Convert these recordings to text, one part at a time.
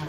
blood.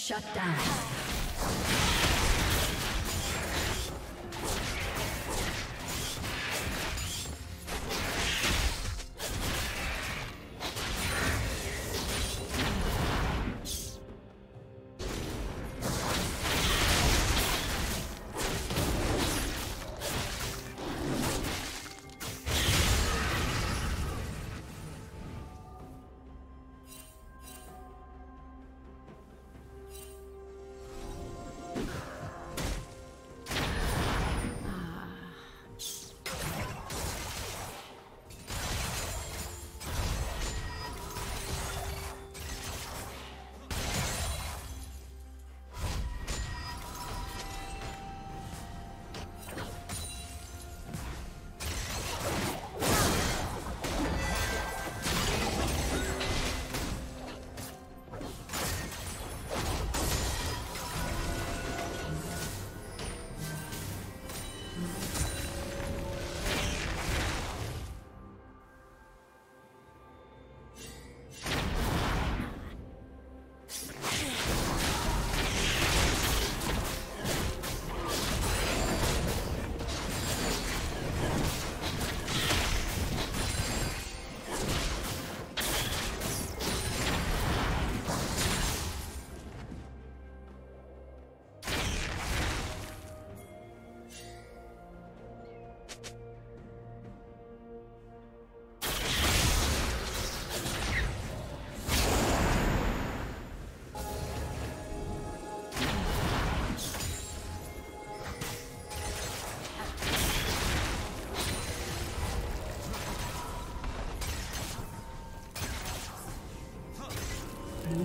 Shut down. Blue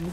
Blue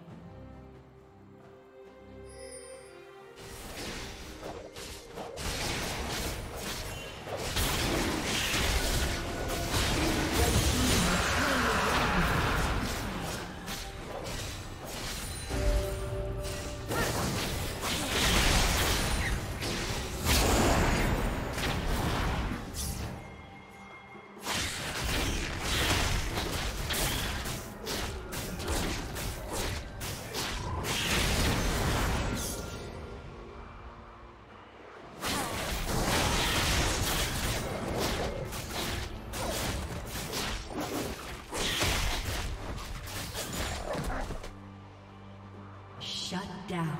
Shut down.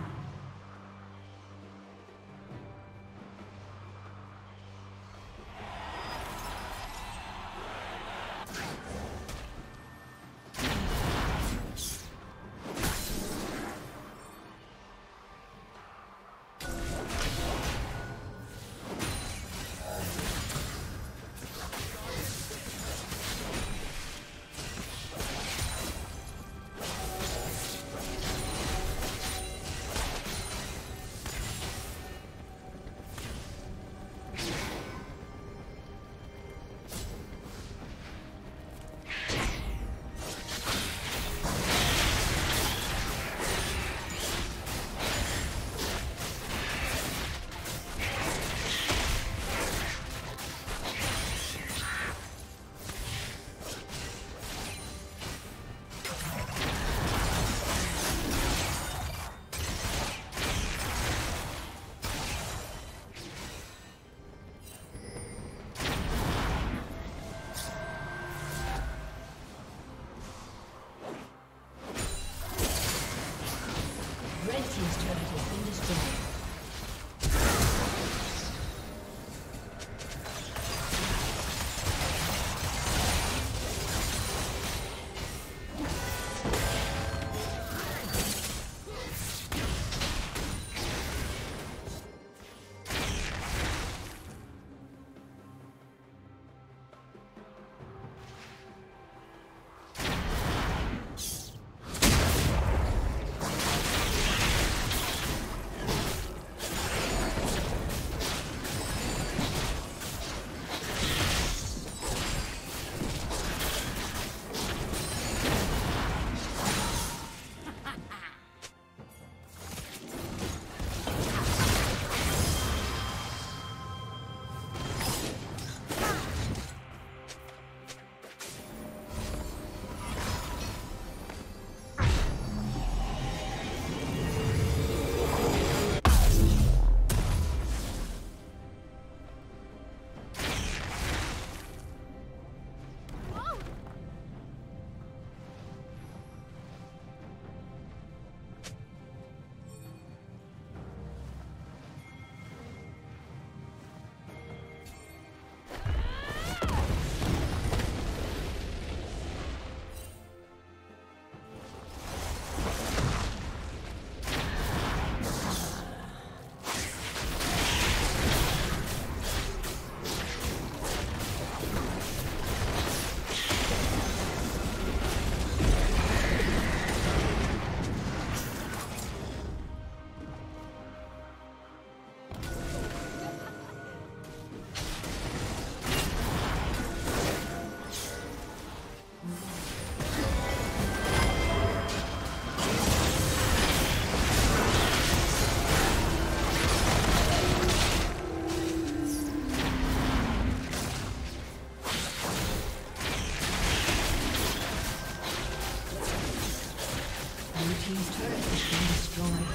team's turret has been destroyed.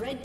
Red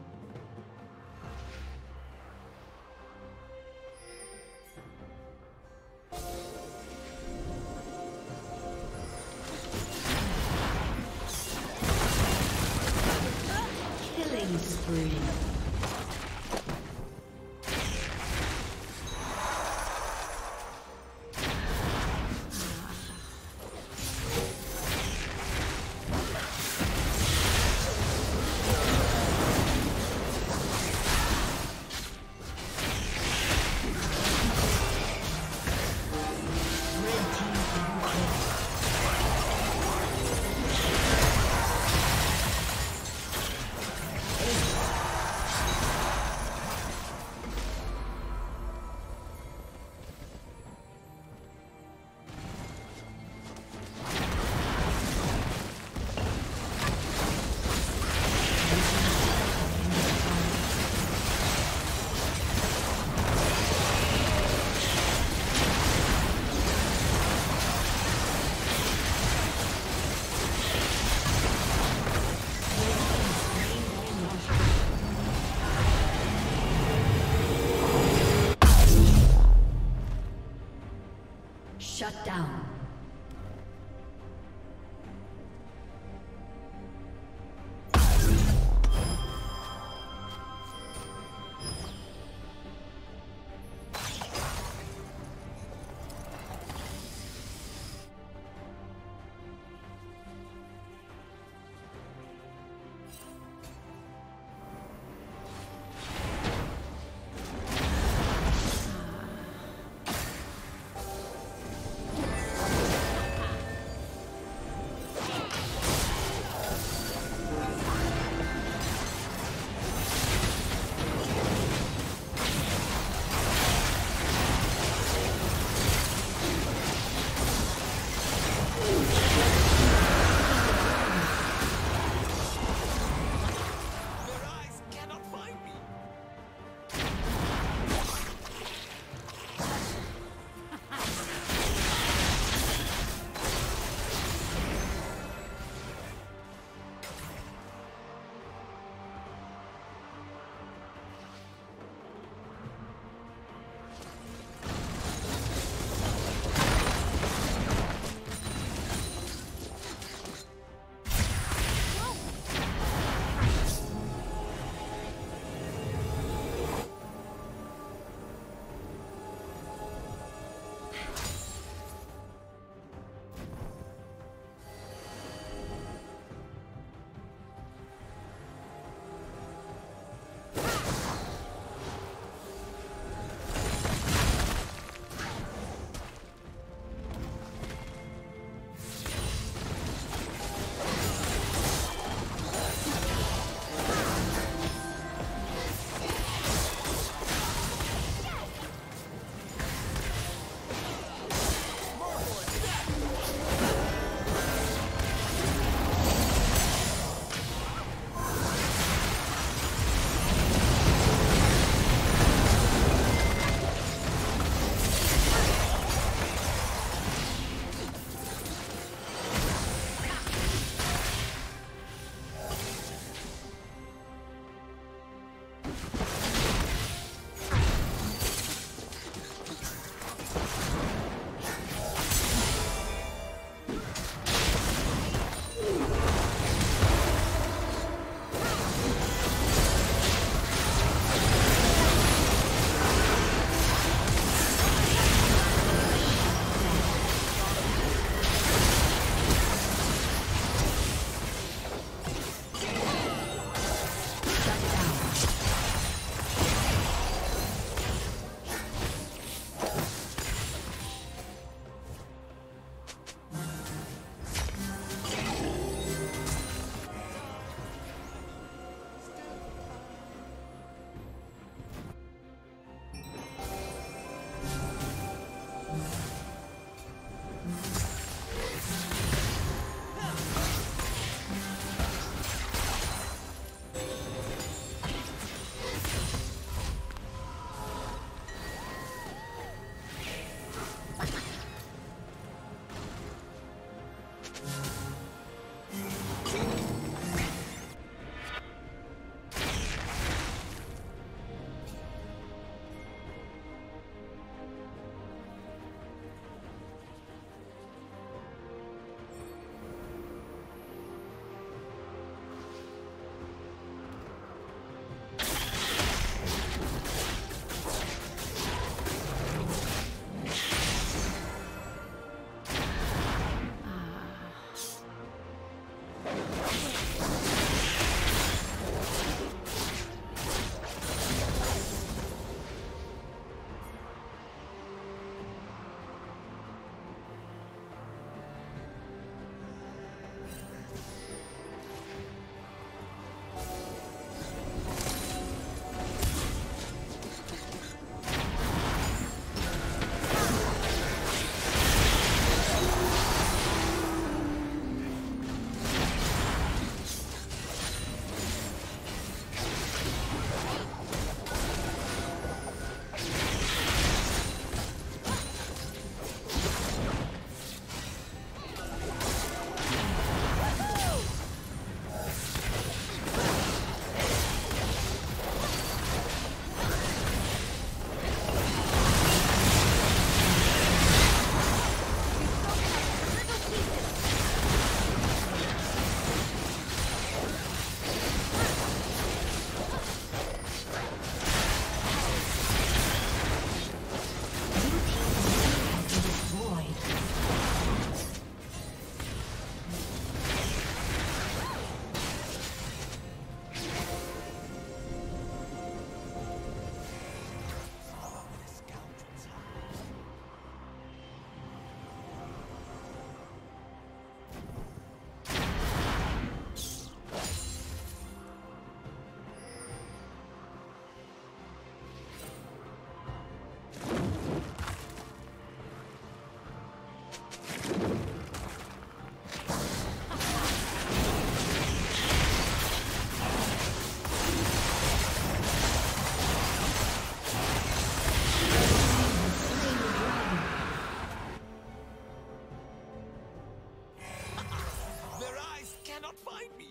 not find me!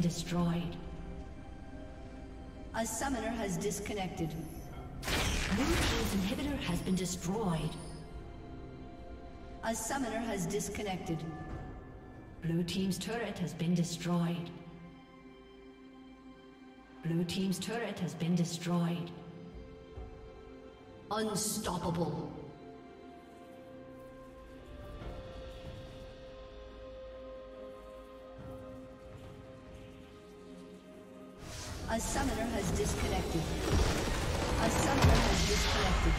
Destroyed. A summoner has disconnected. Blue team's inhibitor has been destroyed. A summoner has disconnected. Blue team's turret has been destroyed. Blue team's turret has been destroyed. Unstoppable. A summoner has disconnected. A summoner has disconnected.